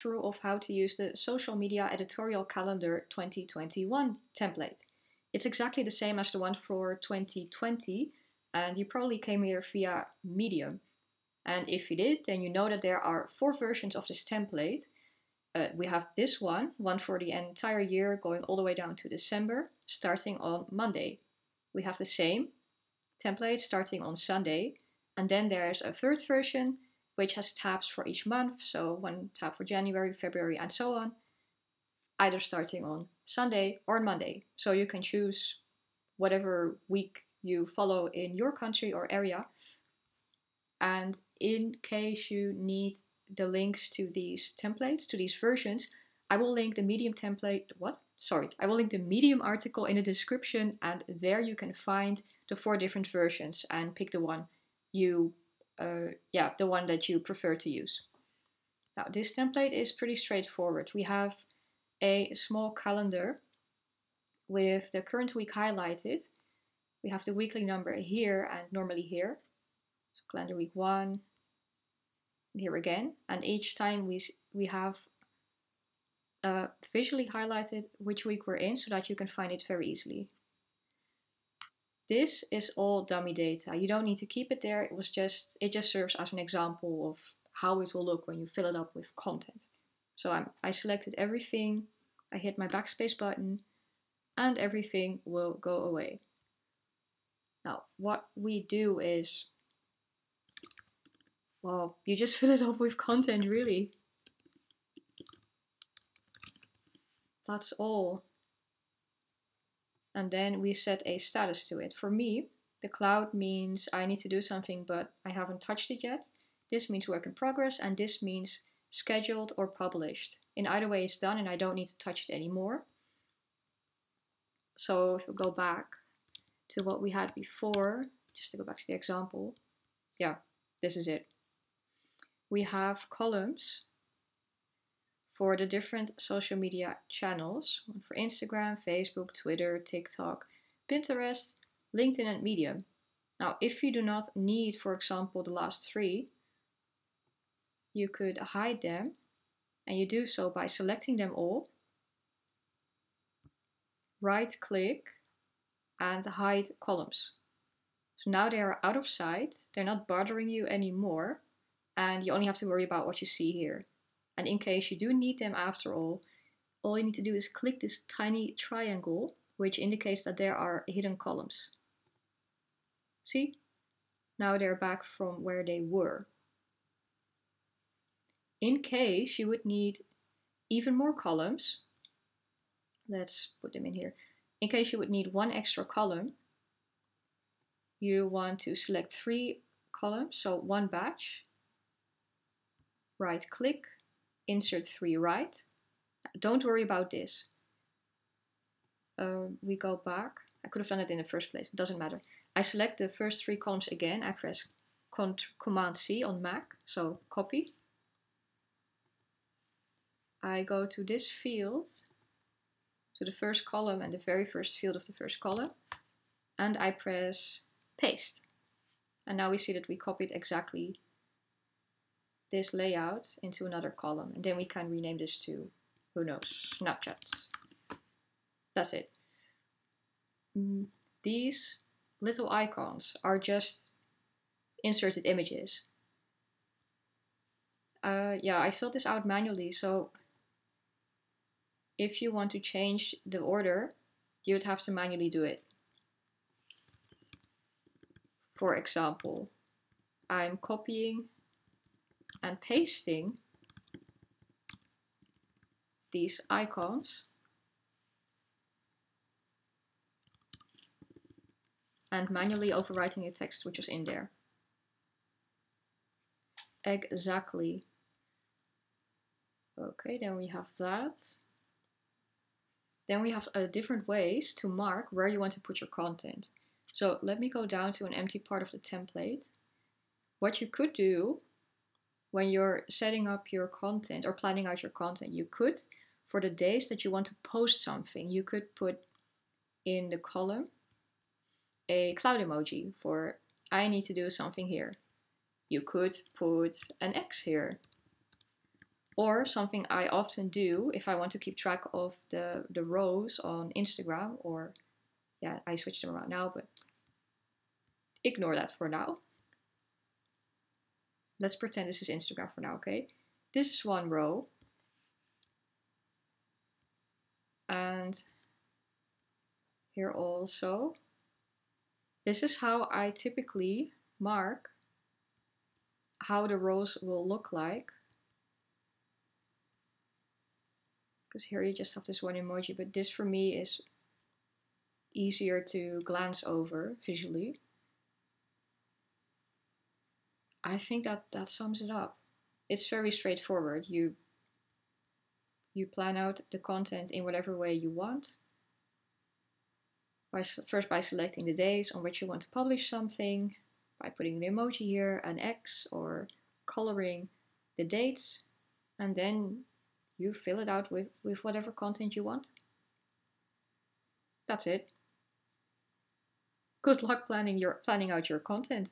through of how to use the Social Media Editorial Calendar 2021 template. It's exactly the same as the one for 2020, and you probably came here via Medium. And if you did, then you know that there are 4 versions of this template. We have this one for the entire year going all the way down to December, starting on Monday. We have the same template starting on Sunday. And then there's a 3rd version, which has tabs for each month. So 1 tab for January, February, and so on, either starting on Sunday or Monday. So you can choose whatever week you follow in your country or area. And in case you need the links to these templates, to these versions, I will link the Medium template, I will link the Medium article in the description, and there you can find the 4 different versions and pick the one you the one that you prefer to use. Now, this template is pretty straightforward. We have a small calendar with the current week highlighted. We have the weekly number here and normally here. So calendar week 1, here again. And each time we have visually highlighted which week we're in so that you can find it very easily. This is all dummy data. You don't need to keep it there. It just serves as an example of how it will look when you fill it up with content. So I selected everything, I hit my backspace button, and everything will go away. Now, what we do is, well, you just fill it up with content, really. That's all. And then we set a status to it. For me, the cloud means I need to do something, but I haven't touched it yet. This means work in progress, and this means scheduled or published. In either way, it's done, and I don't need to touch it anymore. So if we go back to what we had before, just to go back to the example, yeah, this is it. We have columns for the different social media channels, one for Instagram, Facebook, Twitter, TikTok, Pinterest, LinkedIn, and Medium. Now, if you do not need, for example, the last 3, you could hide them, and you do so by selecting them all, right-click, and hide columns. So now they are out of sight, they're not bothering you anymore, and you only have to worry about what you see here. And in case you do need them after all you need to do is click this tiny triangle, which indicates that there are hidden columns. See? Now they're back from where they were. In case you would need even more columns, let's put them in here. In case you would need 1 extra column, you want to select 3 columns, so 1 batch, right-click, insert 3 right. Don't worry about this. We go back. I could have done it in the first place, but doesn't matter. I select the first 3 columns again. I press Command-C on Mac, so copy. I go to this field, to the first column and the very first field of the first column, and I press paste. And now we see that we copied exactly this layout into another column, and then we can rename this to, who knows, Snapchat. That's it. These little icons are just inserted images. Yeah, I filled this out manually, so if you want to change the order, you would have to manually do it. For example, I'm copying and pasting these icons and manually overwriting the text which was in there. Exactly. Okay, then we have that. Then we have different ways to mark where you want to put your content. So let me go down to an empty part of the template. What you could do when you're setting up your content or planning out your content, you could, for the days that you want to post something, you could put in the column a cloud emoji for I need to do something here. You could put an X here, Or something I often do if I want to keep track of the rows on Instagram, or yeah, I switched them around now, but ignore that for now. Let's pretend this is Instagram for now, okay? This is one row. And here also. This is how I typically mark how the rows will look like. Because here you just have this one emoji, but this for me is easier to glance over visually. I think that sums it up. It's very straightforward. You plan out the content in whatever way you want. First by selecting the days on which you want to publish something, by putting an emoji here, an X, or coloring the dates, and then you fill it out with whatever content you want. That's it. Good luck planning out your content.